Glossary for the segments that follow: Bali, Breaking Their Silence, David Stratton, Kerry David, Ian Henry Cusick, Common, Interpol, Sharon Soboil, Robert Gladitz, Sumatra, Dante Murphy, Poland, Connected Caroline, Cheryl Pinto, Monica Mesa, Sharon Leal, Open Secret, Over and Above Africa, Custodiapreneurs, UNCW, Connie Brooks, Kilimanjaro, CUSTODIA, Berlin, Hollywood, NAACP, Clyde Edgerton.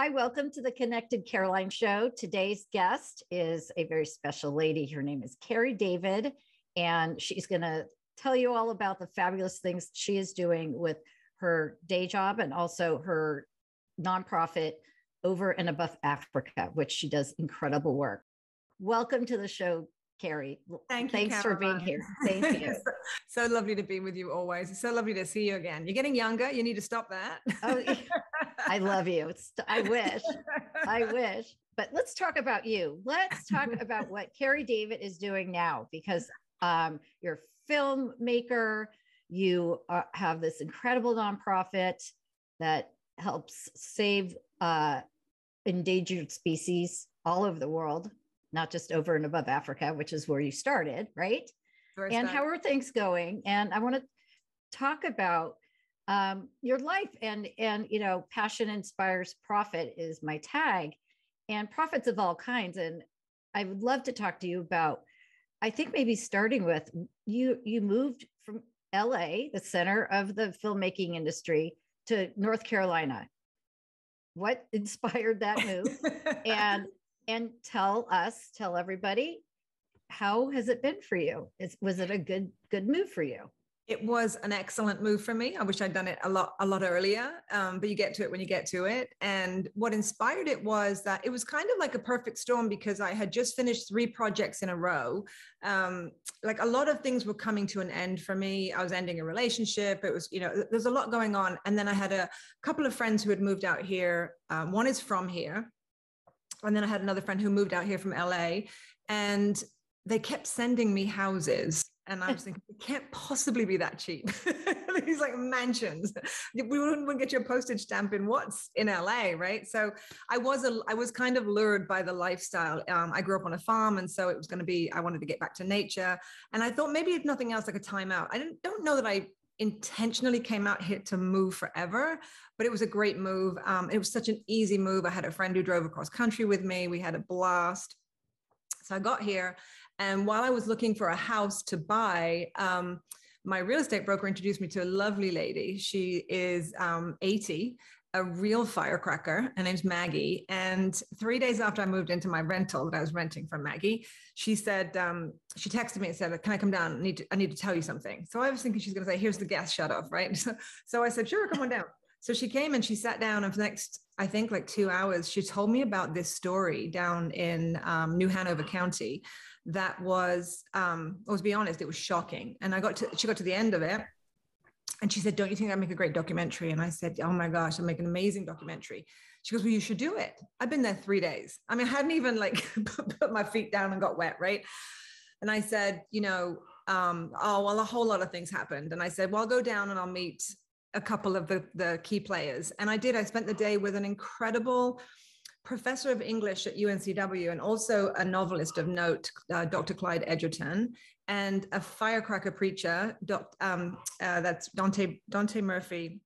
Hi, welcome to the Connected Caroline Show. Today's guest is a very special lady. Her name is Kerry David, and she's going to tell you all about the fabulous things she is doing with her day job and also her nonprofit Over and Above Africa, which she does incredible work. Welcome to the show, Kerry. Thank you. Thanks for being here. Thank you. So lovely to be with you always. It's so lovely to see you again. You're getting younger. You need to stop that. Oh, I love you. I wish. But let's talk about you. Let's talk about what Kerry David is doing now, because you're a filmmaker. You have this incredible nonprofit that helps save endangered species all over the world, not just over and above Africa, which is where you started, right? And how are things going? And I want to talk about your life and, you know, passion inspires profit is my tag, and profits of all kinds. And I would love to talk to you about, I think maybe starting with you moved from LA, the center of the filmmaking industry, to North Carolina. What inspired that move? And tell everybody, how has it been for you? Was it a good move for you? It was an excellent move for me. I wish I'd done it a lot earlier, but you get to it when you get to it. And what inspired it was that it was kind of like a perfect storm, because I had just finished 3 projects in a row. Like a lot of things were coming to an end for me. I was ending a relationship. It was, you know, there's a lot going on. And then I had a couple of friends who had moved out here. One is from here. And then I had another friend who moved out here from LA, and they kept sending me houses. And I was thinking, it can't possibly be that cheap. These like mansions. We wouldn't get your postage stamp in what's in LA, right? So I was kind of lured by the lifestyle. I grew up on a farm, and so it was going to be, I wanted to get back to nature. And I thought maybe if nothing else, like a time out. I don't know that I intentionally came out here to move forever, but it was a great move. It was such an easy move. I had a friend who drove across country with me. We had a blast. So I got here, and while I was looking for a house to buy, my real estate broker introduced me to a lovely lady. She is 80, a real firecracker. Her name's Maggie. And 3 days after I moved into my rental that I was renting from Maggie, she said, she texted me and said, "Can I come down? I need to tell you something." So I was thinking she's going to say, "Here's the gas shut off," right? So I said, "Sure, come on down." So she came and she sat down, and for the next, I think, like 2 hours, she told me about this story down in New Hanover County that was, I was, be honest, it was shocking. And she got to the end of it, and she said, "Don't you think I'd make a great documentary?" And I said, "Oh my gosh, I'll make an amazing documentary." She goes, "Well, you should do it." I've been there 3 days. I mean, I hadn't even like put my feet down and got wet, right? And I said, you know, "Oh, well, a whole lot of things happened." And I said, "Well, I'll go down and I'll meet a couple of the key players." And I did. I spent the day with an incredible professor of English at UNCW, and also a novelist of note, Dr. Clyde Edgerton, and a firecracker preacher, that's Dante Murphy,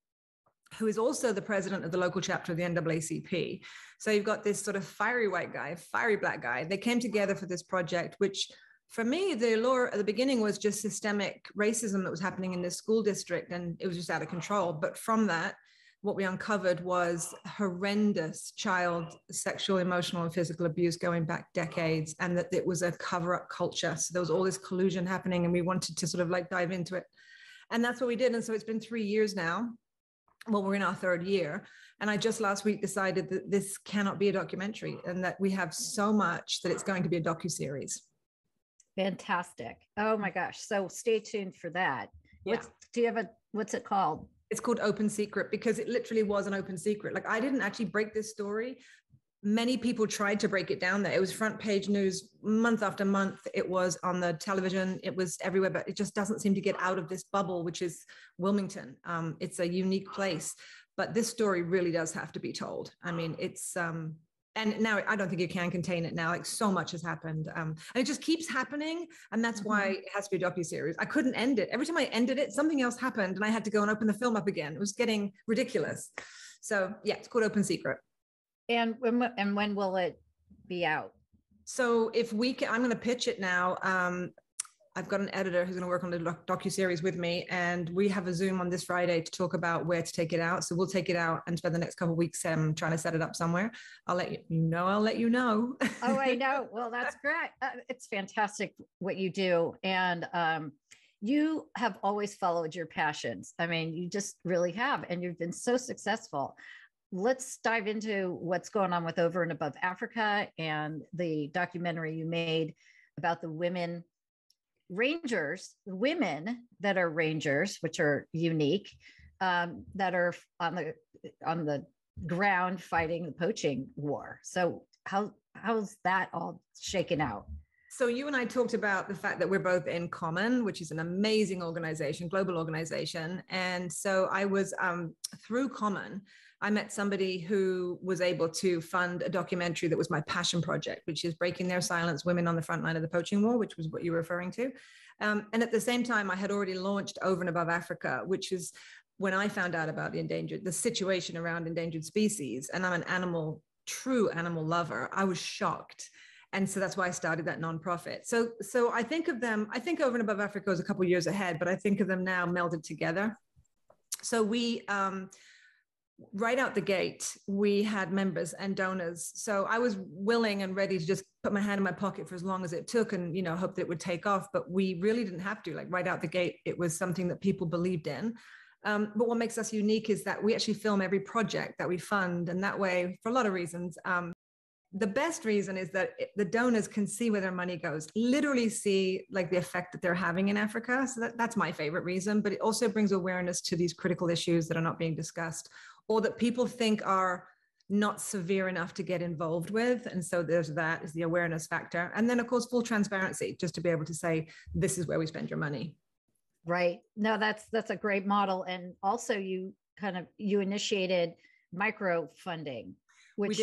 who is also the president of the local chapter of the NAACP. So you've got this sort of fiery white guy, fiery black guy. They came together for this project, which for me, the allure at the beginning was just systemic racism that was happening in this school district, and it was just out of control. But from that, what we uncovered was horrendous child sexual, emotional, and physical abuse going back decades, and that it was a cover-up culture. So there was all this collusion happening, and we wanted to sort of like dive into it. And that's what we did. And so it's been 3 years now. Well, we're in our 3rd year. And I just last week decided that this cannot be a documentary, and that we have so much that it's going to be a docuseries. Fantastic. Oh my gosh. So stay tuned for that. Yeah. What's it called? It's called Open Secret, because it literally was an open secret. Like, I didn't actually break this story. Many people tried to break it down there. It was front page news month after month. It was on the television. It was everywhere, but it just doesn't seem to get out of this bubble, which is Wilmington. It's a unique place, but this story really does have to be told. I mean, it's, and now I don't think you can contain it now. Like, so much has happened, and it just keeps happening. And that's why it has to be a docuseries. I couldn't end it. Every time I ended it, something else happened, and I had to go and open the film up again. It was getting ridiculous. So yeah, it's called Open Secret. And when will it be out? So if we can, I'm going to pitch it now. I've got an editor who's going to work on the docuseries with me, and we have a Zoom on this Friday to talk about where to take it out. So we'll take it out and spend the next couple of weeks trying to set it up somewhere. I'll let you know. Oh, I know. Well, that's great. It's fantastic what you do. And you have always followed your passions. I mean, you just really have, and you've been so successful. Let's dive into what's going on with Over and Above Africa and the documentary you made about the women rangers, the women that are rangers, which are unique, that are on the ground fighting the poaching war. So how's that all shaken out? So you and I talked about the fact that we're both in Common, which is an amazing organization, global organization. And so I was through Common, I met somebody who was able to fund a documentary that was my passion project, which is Breaking Their Silence, Women on the Front Line of the Poaching War, which was what you were referring to. And at the same time, I had already launched Over and Above Africa, which is when I found out about the situation around endangered species. And I'm an true animal lover. I was shocked. And so that's why I started that nonprofit. So I think Over and Above Africa was a couple of years ahead, but I think of them now melded together. So we, right out the gate, we had members and donors. So I was willing and ready to just put my hand in my pocket for as long as it took and, hope that it would take off. But we really didn't have to. Like right out the gate, it was something that people believed in. But what makes us unique is that we actually film every project that we fund. And that way, for a lot of reasons, the best reason is that the donors can see where their money goes, literally see like the effect that they're having in Africa. So that's my favorite reason. But it also brings awareness to these critical issues that are not being discussed or that people think are not severe enough to get involved with. And so that is the awareness factor. And then, of course, full transparency, just to be able to say, this is where we spend your money. Right. No, that's a great model. And also you initiated micro funding, which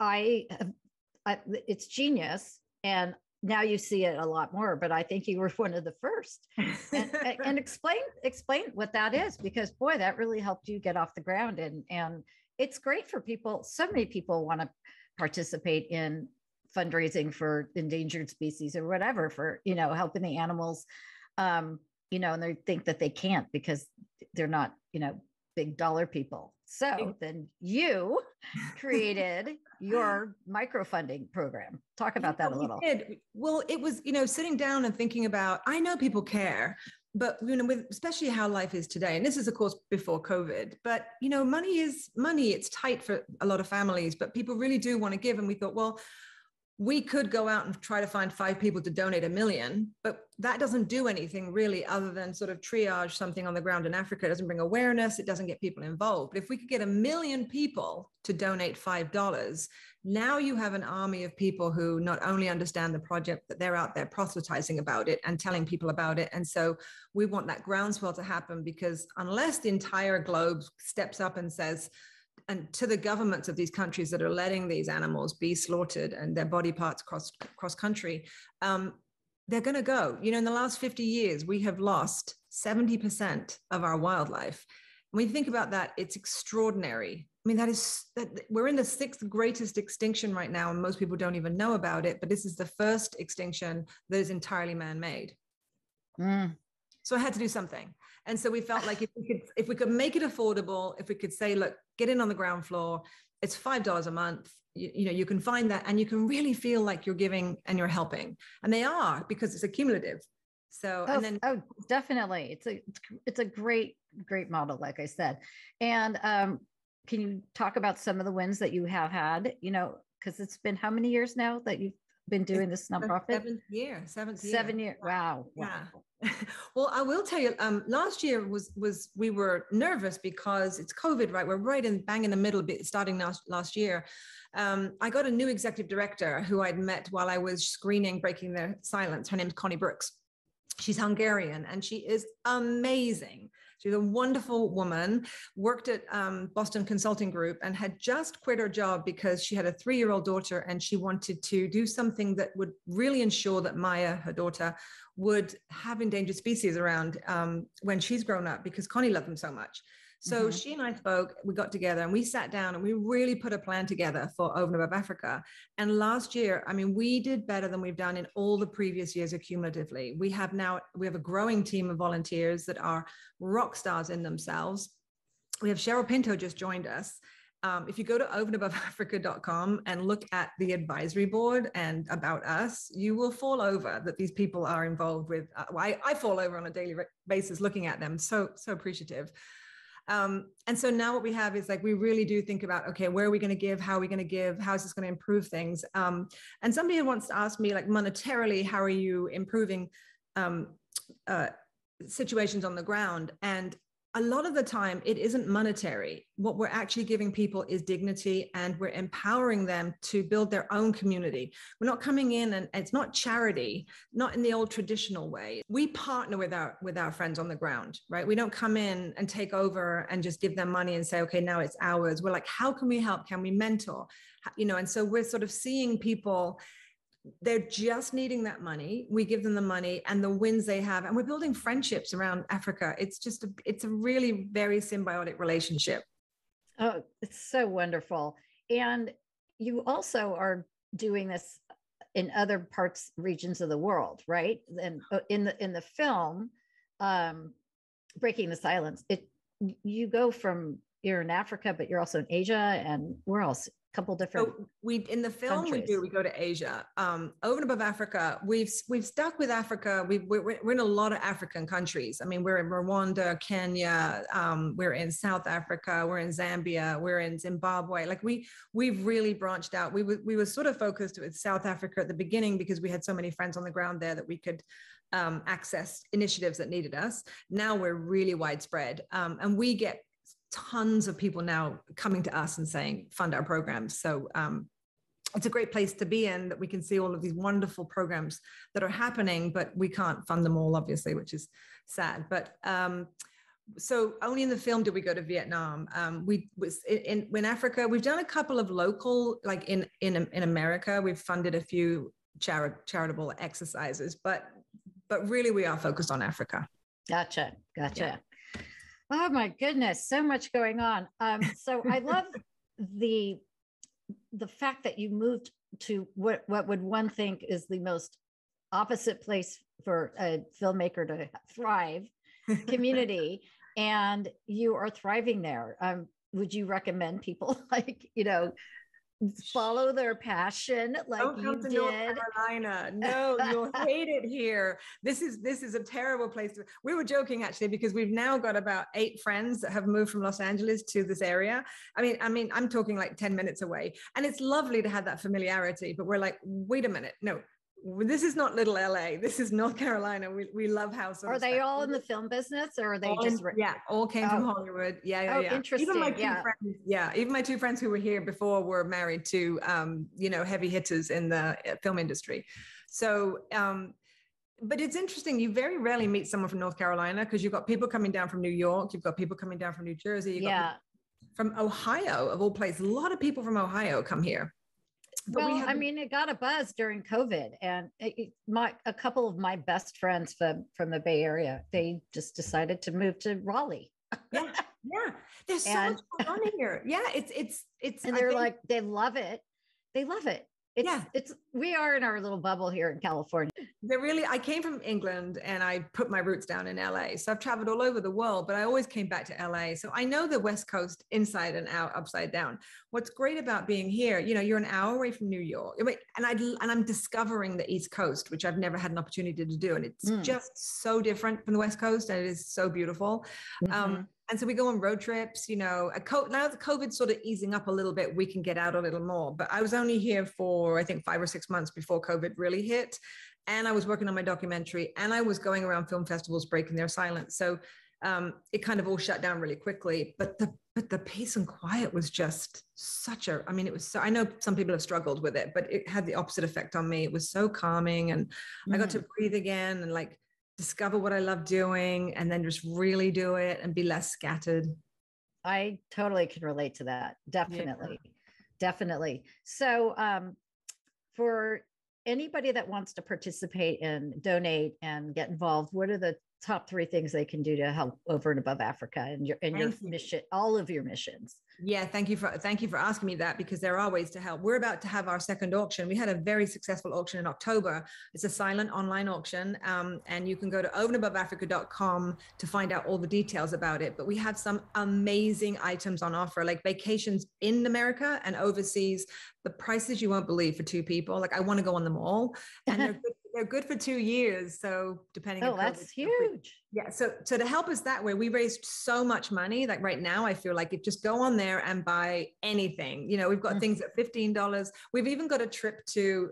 it's genius, and now you see it a lot more, but I think you were one of the first. And explain what that is, because boy, that really helped you get off the ground, and it's great for people. So many people want to participate in fundraising for endangered species or whatever, for, helping the animals, and they think that they can't because they're not, big dollar people. So then you created your microfunding program. Talk about that a little. Well, it was, sitting down and thinking about, I know people care, but with especially how life is today, and this is of course before COVID, but money is money. It's tight for a lot of families, but people really do want to give. And we thought, well, we could go out and try to find 5 people to donate $1 million, but that doesn't do anything really other than sort of triage something on the ground in Africa. It doesn't bring awareness. It doesn't get people involved. But if we could get 1 million people to donate $5, now you have an army of people who not only understand the project, but they're out there proselytizing about it and telling people about it. And so we want that groundswell to happen, because unless the entire globe steps up and says, and to the governments of these countries that are letting these animals be slaughtered and their body parts cross country, they're going to go. In the last 50 years, we have lost 70% of our wildlife. When you think about that, it's extraordinary. I mean, we're in the 6th greatest extinction right now, and most people don't even know about it, but this is the first extinction that is entirely man-made. Mm. So I had to do something. And so we felt like if we could make it affordable, if we could say, look, get in on the ground floor, it's $5 a month, you can find that, and you can really feel like you're giving and you're helping. And they are, because it's accumulative. So, definitely. It's a great, great model, like I said. And can you talk about some of the wins that you have had, because it's been how many years now that you've been doing this nonprofit? Seventh year. 7 years. Wow. Yeah. Wow. Well, I will tell you, last year was we were nervous because it's COVID, right? We're right in bang in the middle of it, starting last year. I got a new executive director who I'd met while I was screening Breaking Their Silence. Her name's Connie Brooks. She's Hungarian, and she is amazing. She's a wonderful woman, worked at Boston Consulting Group, and had just quit her job because she had a 3-year-old daughter, and she wanted to do something that would really ensure that Maya, her daughter, would have endangered species around when she's grown up, because Connie loved them so much. So mm-hmm. she and I spoke, we got together and we sat down and we really put a plan together for Over and Above Africa. And last year, I mean, we did better than we've done in all the previous years accumulatively. We have a growing team of volunteers that are rock stars in themselves. We have Cheryl Pinto just joined us. If you go to overandaboveafrica.com and look at the advisory board and about us, you will fall over that these people are involved with. I fall over on a daily basis looking at them. So appreciative. And so now what we have is like, we really do think about, okay, where are we going to give? How are we going to give? How is this going to improve things? And somebody wants to ask me, like, monetarily, how are you improving situations on the ground? And a lot of the time, it isn't monetary. What we're actually giving people is dignity, and we're empowering them to build their own community. We're not coming in, and it's not charity, not in the old traditional way. We partner with our friends on the ground, right? We don't come in and take over and just give them money and say, okay, now it's ours. We're like, how can we help? Can we mentor? You know, and so we're sort of seeing people, they're just needing that money. We give them the money and the wins they have. And we're building friendships around Africa. It's just, it's a really very symbiotic relationship. Oh, it's so wonderful. And you also are doing this in other parts, regions of the world, right? And in the film, Breaking the Silence, you go from, you're in Africa, but you're also in Asia and where else? Couple different. So in the film countries. We go to Asia. Over and Above Africa, we've stuck with Africa. We're in a lot of African countries. I mean, we're in Rwanda, Kenya. We're in South Africa. We're in Zambia. We're in Zimbabwe. Like we've really branched out. We were sort of focused with South Africa at the beginning because we had so many friends on the ground there that we could access initiatives that needed us. Now we're really widespread, and we get tons of people now coming to us and saying, fund our programs. So it's a great place to be in that we can see all of these wonderful programs that are happening, but we can't fund them all, obviously, which is sad. But so only in the film did we go to Vietnam. In Africa, we've done a couple of local, like in America, we've funded a few charitable exercises, but really we are focused on Africa. Gotcha. Yeah. Oh my goodness, so much going on. So I love the fact that you moved to what would one think is the most opposite place for a filmmaker to thrive, community, and you are thriving there. Would you recommend people follow their passion like you did? Don't come to North Carolina. No, you'll hate it here. This is a terrible place. We were joking actually because we've now got about 8 friends that have moved from Los Angeles to this area. I mean, I'm talking like 10 minutes away, and it's lovely to have that familiarity. But we're like, wait a minute, no. This is not little LA. This is North Carolina. We love house. Are they all in the film business, or are they just? Yeah, all came from Hollywood. Yeah. Interesting. Even my two friends, who were here before were married to heavy hitters in the film industry. So, but it's interesting. You very rarely meet someone from North Carolina because you've got people coming down from New York. You've got people coming down from New Jersey. You've got from Ohio, of all places. A lot of people from Ohio come here. But it got a buzz during COVID, and a couple of my best friends from the Bay Area, they just decided to move to Raleigh. Yeah. There's so much going on here. Yeah, it's. And they're like, they love it. We are in our little bubble here in California. I came from England and I put my roots down in LA. So I've traveled all over the world, but I always came back to LA. So I know the West Coast inside and out, upside down. What's great about being here, you're an hour away from New York. And I'm discovering the East Coast, which I've never had an opportunity to do. And it's just so different from the West Coast, and it is so beautiful. Mm-hmm. And so we go on road trips, now that COVID's sort of easing up a little bit, we can get out a little more. But I was only here for, I think, 5 or 6 months before COVID really hit. And I was working on my documentary, and I was going around film festivals, breaking their silence. So it kind of all shut down really quickly. But the peace and quiet was just I know some people have struggled with it, but it had the opposite effect on me. It was so calming, and I got to breathe again and discover what I love doing, and then just really do it and be less scattered. I totally can relate to that. Definitely. So for anybody that wants to participate and donate and get involved, what are the top three things they can do to help Over and Above Africa and your mission, all of your missions. Yeah, thank you for asking me that, because they're always to help. We're about to have our second auction. We had a very successful auction in October. It's a silent online auction, and you can go to overandaboveafrica.com to find out all the details about it. But we have some amazing items on offer, like vacations in America and overseas. The prices you won't believe for two people. Like, I want to go on them all, and they're good. They're good for 2 years. So depending on COVID, that's huge. Yeah. So to help us that way, we raised so much money. Like right now, I feel like if just go on there and buy anything, you know, we've got things at $15. We've even got a trip to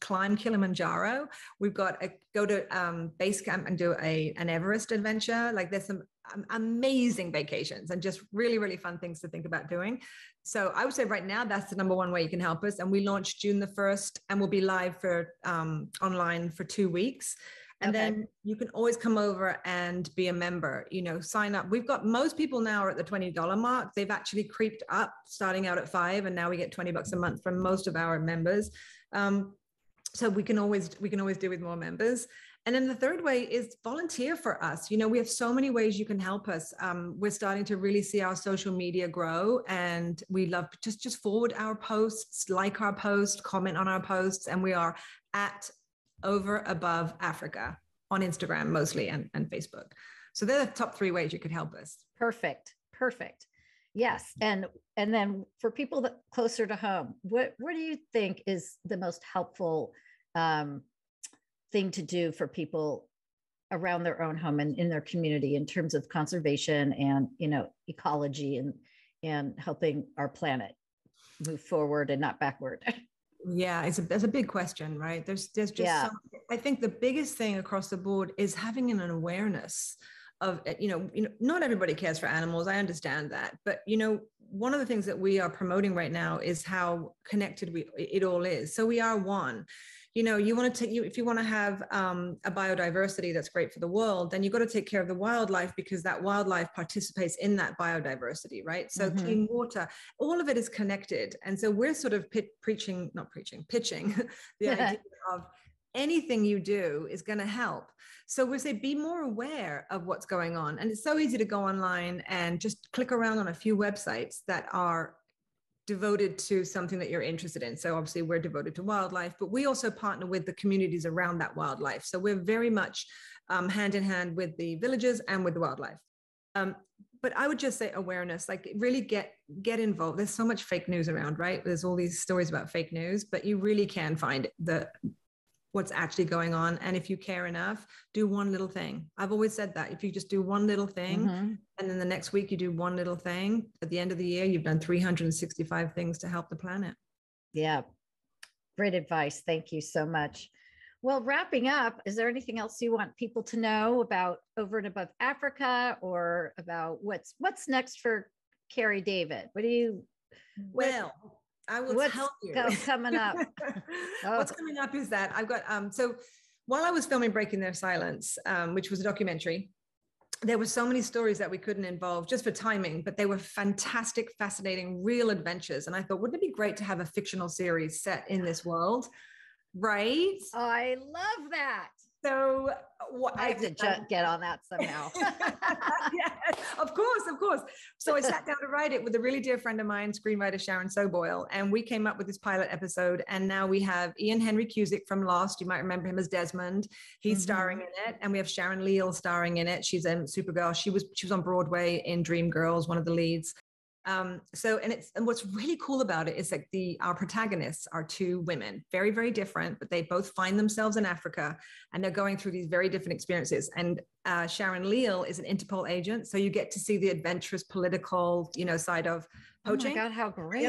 climb Kilimanjaro. We've got a go to base camp and do an Everest adventure. Like there's some amazing vacations and just really, really fun things to think about doing. So I would say right now, that's the number one way you can help us. And we launched June the 1st and we'll be live for online for 2 weeks. And then you can always come over and be a member, you know, sign up. We've got most people now are at the $20 mark. They've actually creeped up starting out at $5, and now we get $20 a month from most of our members. So we can always do with more members. And then the third way is volunteer for us. You know, we have so many ways you can help us. We're starting to really see our social media grow, and we love just forward our posts, like our posts, comment on our posts. And we are at Over Above Africa on Instagram mostly and Facebook. So they're the top three ways you could help us. Perfect. Yes. And then for people that closer to home, what do you think is the most helpful thing to do for people around their own home and in their community in terms of conservation and, you know, ecology and helping our planet move forward and not backward? Yeah, that's a big question, right? There's just I think the biggest thing across the board is having an awareness of, you know, not everybody cares for animals. I understand that. But, you know, one of the things that we are promoting right now is how connected it all is. So we are one. You know, if you want to have a biodiversity that's great for the world, then you've got to take care of the wildlife, because that wildlife participates in that biodiversity, right? So clean water, all of it is connected. And so we're sort of pitching the idea of anything you do is going to help. So we say, be more aware of what's going on. And it's so easy to go online and just click around on a few websites that are devoted to something that you're interested in. So obviously we're devoted to wildlife, but we also partner with the communities around that wildlife. So we're very much hand in hand with the villagers and with the wildlife. But I would just say awareness, like really get involved. There's so much fake news around, right? There's all these stories about fake news, but you really can find what's actually going on. And if you care enough, do one little thing. I've always said that if you just do one little thing and then the next week you do one little thing, at the end of the year, you've done 365 things to help the planet. Yeah. Great advice. Thank you so much. Well, wrapping up, is there anything else you want people to know about Over and Above Africa or about what's next for Kerry David? I will help you. Coming up? What's coming up is that I've got, so while I was filming Breaking Their Silence, which was a documentary, there were so many stories that we couldn't involve just for timing, but they were fantastic, fascinating, real adventures. And I thought, wouldn't it be great to have a fictional series set in this world? Right? Oh, I love that. So I have to get on that somehow. Yes, of course. So I sat down to write it with a really dear friend of mine, screenwriter Sharon Soboil, and we came up with this pilot episode. And now we have Ian Henry Cusick from Lost. You might remember him as Desmond. He's starring in it. And we have Sharon Leal starring in it. She's in Supergirl. She was on Broadway in Dreamgirls, one of the leads. And what's really cool about it is like our protagonists are two women, very, very different, but they both find themselves in Africa and they're going through these very different experiences. And Sharon Leal is an Interpol agent. So you get to see the adventurous political, you know, side of poaching. Oh my God, how great.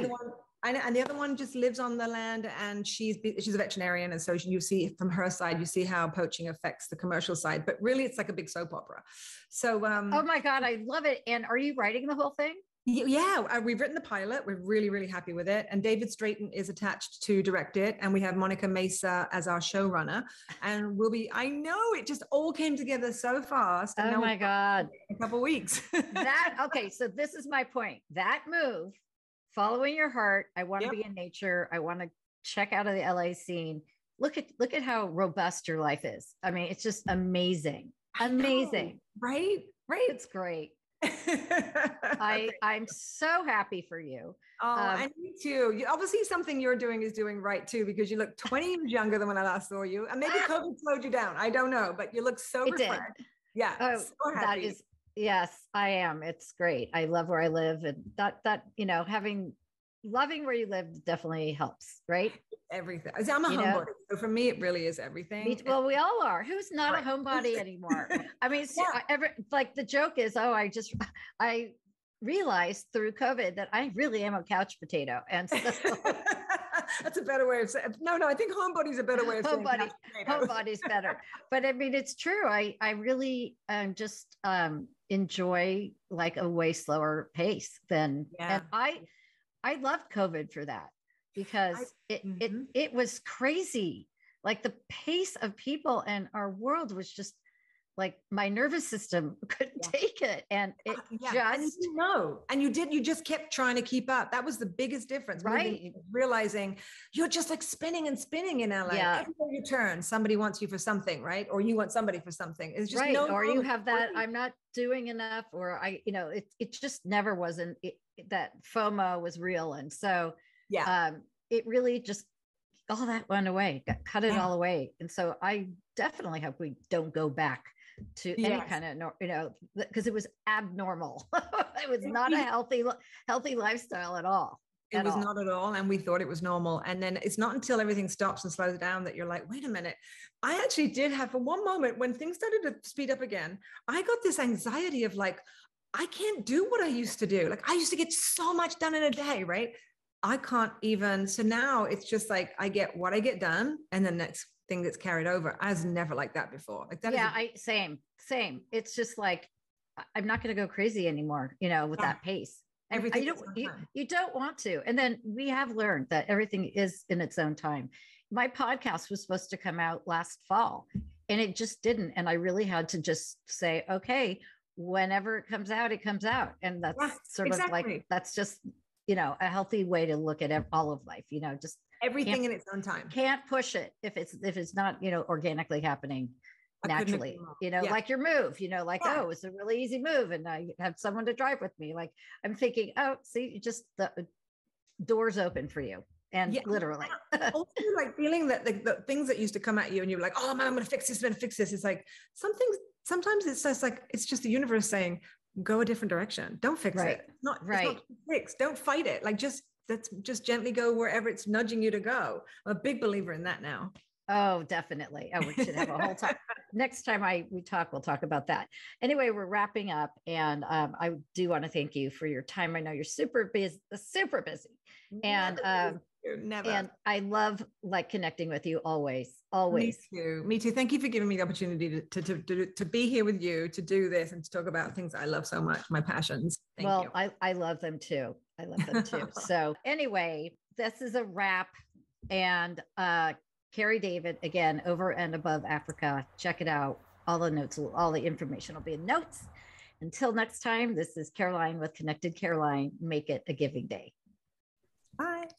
The other one just lives on the land, and she's a veterinarian. And so you see from her side, you see how poaching affects the commercial side, but really it's like a big soap opera. So, oh my God, I love it. And are you writing the whole thing? Yeah, we've written the pilot. We're really, really happy with it. And David Stratton is attached to direct it. And we have Monica Mesa as our showrunner. And I know it just all came together so fast. And oh my God. A couple of weeks. Okay. So this is my point. That move, following your heart. I want to be in nature. I want to check out of the LA scene. Look at how robust your life is. I mean, it's just amazing. Amazing. Right? Right. It's great. I'm so happy for you. Oh, and me too. You, obviously, something you're doing is doing right too, because you look 20 years younger than when I last saw you. And maybe COVID slowed you down. I don't know, but you look so refreshed. Yeah. Oh, so happy. That is, yes, I am. It's great. I love where I live, and that you know, loving where you live definitely helps, right? Everything. I'm a homebody, so for me, it really is everything. Well, we all are. Who's not a homebody anymore? I mean, like the joke is, I realized through COVID that I really am a couch potato, and so that's a better way of saying. No, I think homebody is a better way of saying couch potato. Homebody's better, but I mean, it's true. I really just enjoy like a way slower pace than, and I loved COVID for that, because it was crazy. Like the pace of people and our world was just like my nervous system couldn't take it. And it you just kept trying to keep up. That was the biggest difference. Right. Really realizing you're just like spinning and spinning in LA. Yeah. Everywhere you turn, somebody wants you for something, right? Or you want somebody for something. It's just or you have that, I'm not doing enough, or it just never wasn't that FOMO was real. And so it really just all that went away, cut it all away. And so I definitely hope we don't go back to any kind of, because it was abnormal. It was not a healthy lifestyle at all. It was not at all. And we thought it was normal. And then it's not until everything stops and slows down that you're like, wait a minute. I actually did have, for one moment, when things started to speed up again, I got this anxiety of like, I can't do what I used to do. Like I used to get so much done in a day, right? I can't even. So now it's just like, I get what I get done. And the next thing that's carried over. I was never like that before. Like that. Yeah. Same. It's just like, I'm not going to go crazy anymore, with that pace. Everything. You don't want to. And then we have learned that everything is in its own time. My podcast was supposed to come out last fall and it just didn't. And I really had to just say, okay, whenever it comes out. And that's sort of like, that's just, a healthy way to look at all of life, just everything in its own time. Can't push it if it's not, organically happening naturally, like your move, oh, it's a really easy move. And I have someone to drive with me. Like I'm thinking, oh, see, just the doors open for you. And literally also like feeling that the things that used to come at you and you're like, oh man, I'm going to fix this, It's like sometimes it's just like, it's just the universe saying, go a different direction. Don't fix it. It's not fixed. Don't fight it. Like just gently go wherever it's nudging you to go. I'm a big believer in that now. Oh, definitely. Oh, we should have a whole talk. Next time we talk, we'll talk about that. Anyway, we're wrapping up, and I do want to thank you for your time. I know you're super busy, and and I love like connecting with you always. Me too. Thank you for giving me the opportunity to be here with you, to do this and to talk about things I love so much, my passions. Thank you. I love them too. So anyway, this is a wrap, and Kerry David, again, Over and Above Africa. Check it out. All the information will be in notes. Until next time, this is Caroline with Connected Caroline. Make it a giving day. Bye.